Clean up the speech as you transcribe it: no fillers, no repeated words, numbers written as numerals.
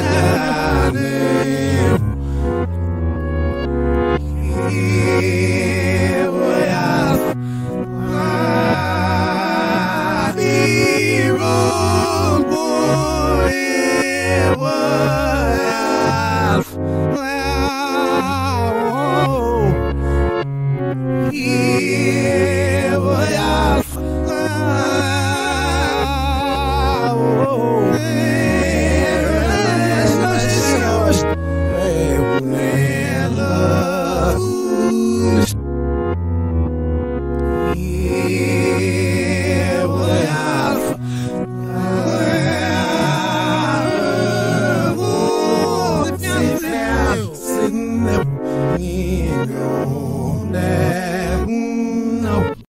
Sitting there,